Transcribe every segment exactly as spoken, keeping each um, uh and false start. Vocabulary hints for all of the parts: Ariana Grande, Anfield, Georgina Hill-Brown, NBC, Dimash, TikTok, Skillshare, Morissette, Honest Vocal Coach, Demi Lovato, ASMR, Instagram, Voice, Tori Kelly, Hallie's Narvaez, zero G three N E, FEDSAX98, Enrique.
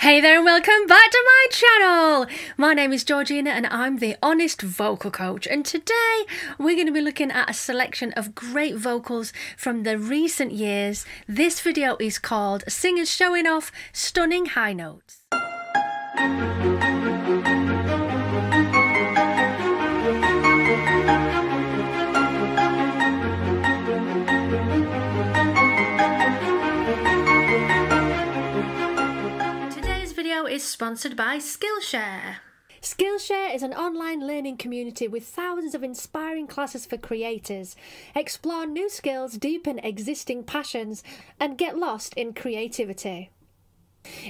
Hey there and welcome back to my channel. My name is Georgina and I'm the Honest Vocal Coach, and today we're going to be looking at a selection of great vocals from the recent years. This video is called Singers Showing Off Stunning High Notes. Is sponsored by Skillshare. Skillshare is an online learning community with thousands of inspiring classes for creators. Explore new skills, deepen existing passions, and get lost in creativity.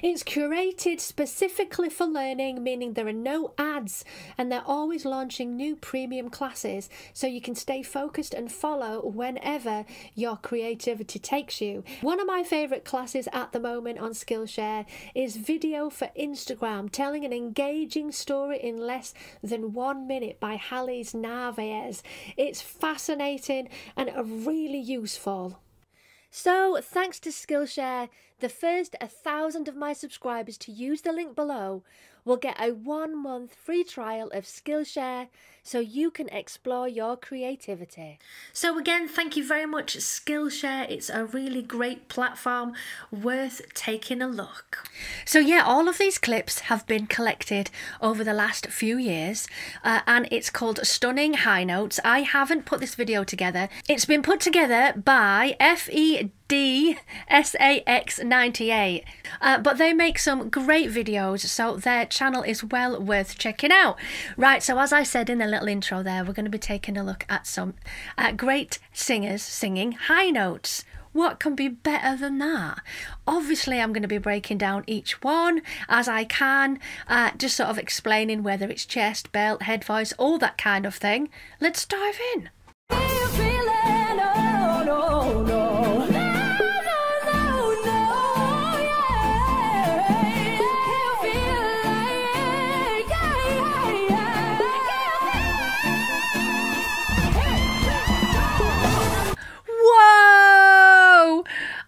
It's curated specifically for learning, meaning there are no ads, and they're always launching new premium classes so you can stay focused and follow whenever your creativity takes you. One of my favourite classes at the moment on Skillshare is Video for Instagram, telling an engaging story in less than one minute by Hallie's Narvaez. It's fascinating and really useful. So, thanks to Skillshare, the first one thousand of my subscribers to use the link below will get a one-month free trial of Skillshare so you can explore your creativity. So again, thank you very much, Skillshare. It's a really great platform worth taking a look. So yeah, all of these clips have been collected over the last few years uh, and it's called Stunning High Notes. I haven't put this video together. It's been put together by F E D S A X ninety-eight, uh, but they make some great videos, so their channel is well worth checking out. Right, so as I said in the little intro there, we're going to be taking a look at some uh, great singers singing high notes. What can be better than that? Obviously, I'm going to be breaking down each one as I can, uh, just sort of explaining whether it's chest, belt, head, voice, all that kind of thing. Let's dive in.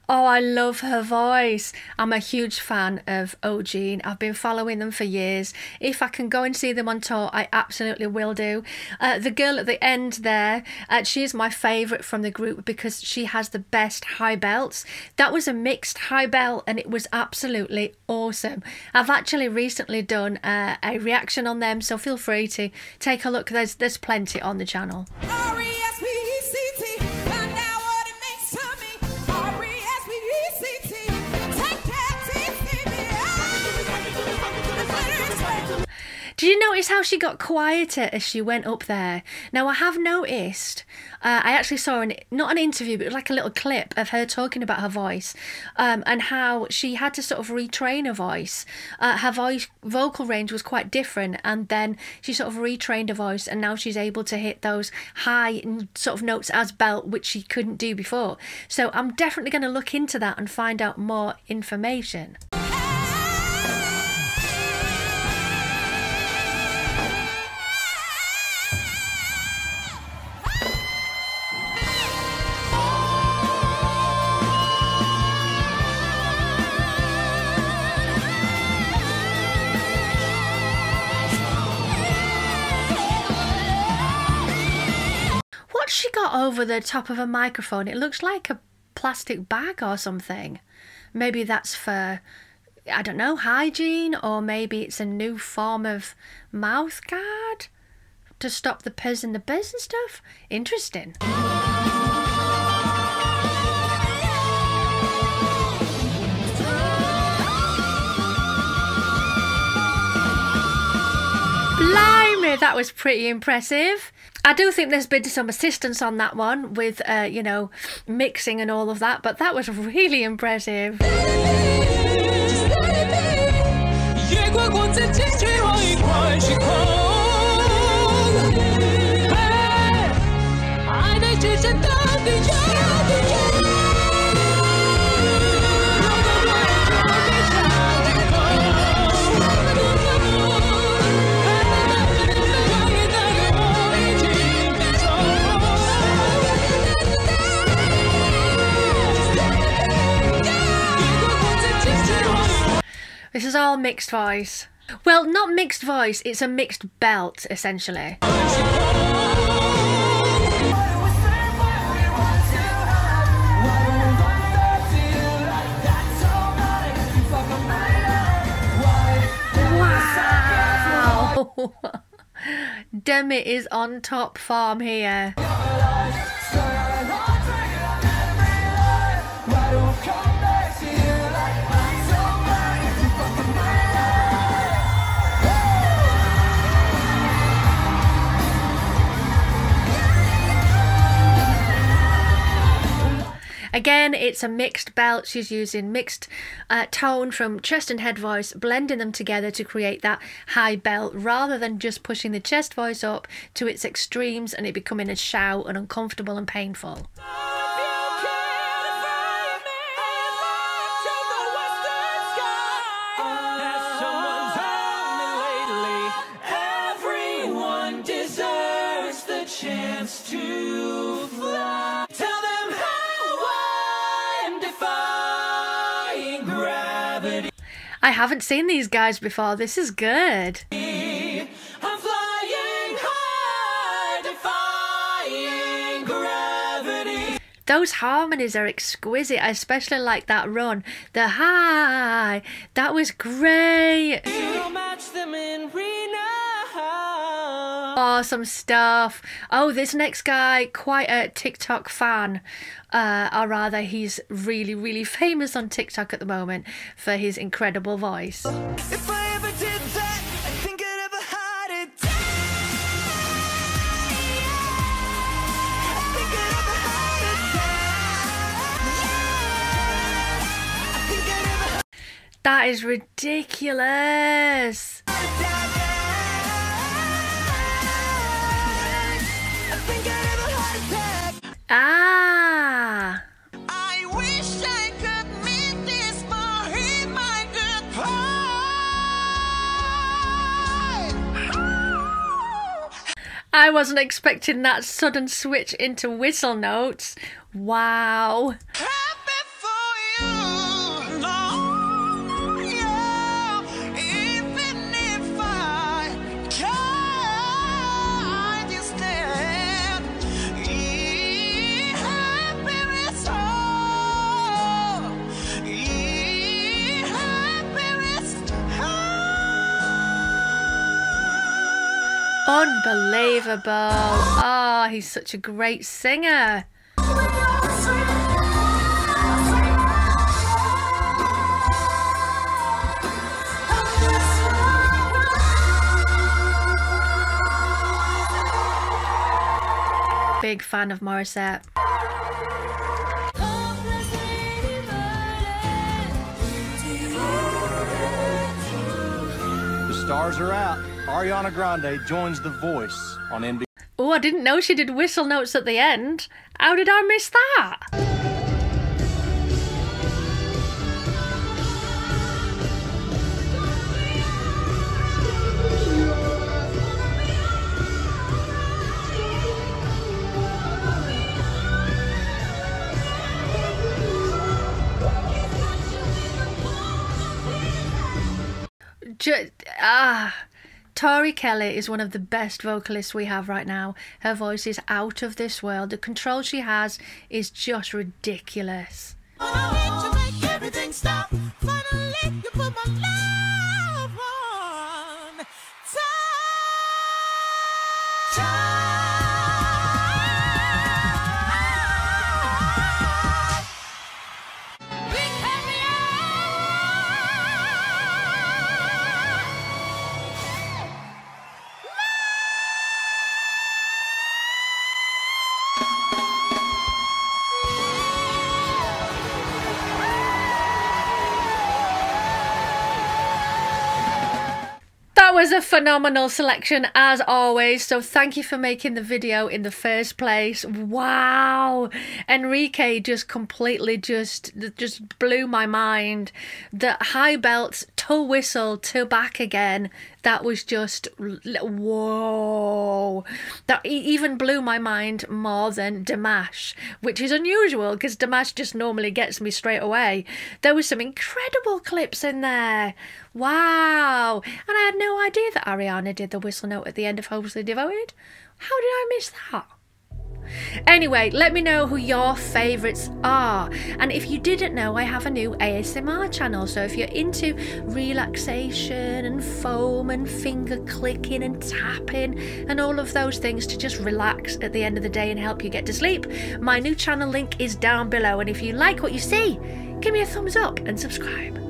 Oh, I love her voice. I'm a huge fan of zero G three N E. I've been following them for years. If I can go and see them on tour, I absolutely will do. Uh, the girl at the end there, uh, she is my favourite from the group because she has the best high belts. That was a mixed high belt and it was absolutely awesome. I've actually recently done uh, a reaction on them, so feel free to take a look. There's, there's plenty on the channel. Did you notice how she got quieter as she went up there? Now, I have noticed, uh, I actually saw, an, not an interview, but it was like a little clip of her talking about her voice um, and how she had to sort of retrain her voice. Uh, her voice, vocal range was quite different, and then she sort of retrained her voice, and now she's able to hit those high sort of notes as belt, which she couldn't do before. So I'm definitely going to look into that and find out more information. She got over the top of a microphone. It looks like a plastic bag or something. Maybe that's for, I don't know, hygiene, or maybe it's a new form of mouth guard to stop the pizz and the biz and stuff. Interesting. Blimey, that was pretty impressive. I do think there's been some assistance on that one with, uh, you know, mixing and all of that, but that was really impressive. Oh, mixed voice. Well, not mixed voice, it's a mixed belt, essentially. Wow! Demi is on top form here. Again, it's a mixed belt. She's using mixed uh, tone from chest and head voice, blending them together to create that high belt rather than just pushing the chest voice up to its extremes and it becoming a shout and uncomfortable and painful. Everyone deserves the chance to fly. Tell them how. I haven't seen these guys before. This is good. I'm flying high, defying gravity. Those harmonies are exquisite. I especially like that run. The high. That was great. You'll match them in Reno. Awesome stuff. Oh, this next guy, quite a TikTok fan. Uh, or rather, he's really, really famous on TikTok at the moment for his incredible voice. If I ever did that, I think I'd ever had it. I think I'd ever had it. That is ridiculous. Ah! I wish I could meet this head-minded pride. I wasn't expecting that sudden switch into whistle notes. Wow! Happy for you, no, yeah, even if I can't understand. Unbelievable. Oh, he's such a great singer. Big fan of Morissette. The stars are out. Ariana Grande joins The Voice on N B C. Oh, I didn't know she did whistle notes at the end. How did I miss that? Just, ah... Tori Kelly is one of the best vocalists we have right now. Her voice is out of this world. The control she has is just ridiculous. Was a phenomenal selection as always, so thank you for making the video in the first place. Wow, Enrique just completely just just blew my mind. The high belts to whistle to back again, that was just whoa. That even blew my mind more than Dimash, which is unusual because Dimash just normally gets me straight away. There was some incredible clips in there. Wow. And I had no idea that Ariana did the whistle note at the end of Hopelessly Devoted. How did I miss that? Anyway, let me know who your favourites are, and if you didn't know, I have a new A S M R channel, so if you're into relaxation and foam and finger clicking and tapping and all of those things to just relax at the end of the day and help you get to sleep, my new channel link is down below, and if you like what you see, give me a thumbs up and subscribe.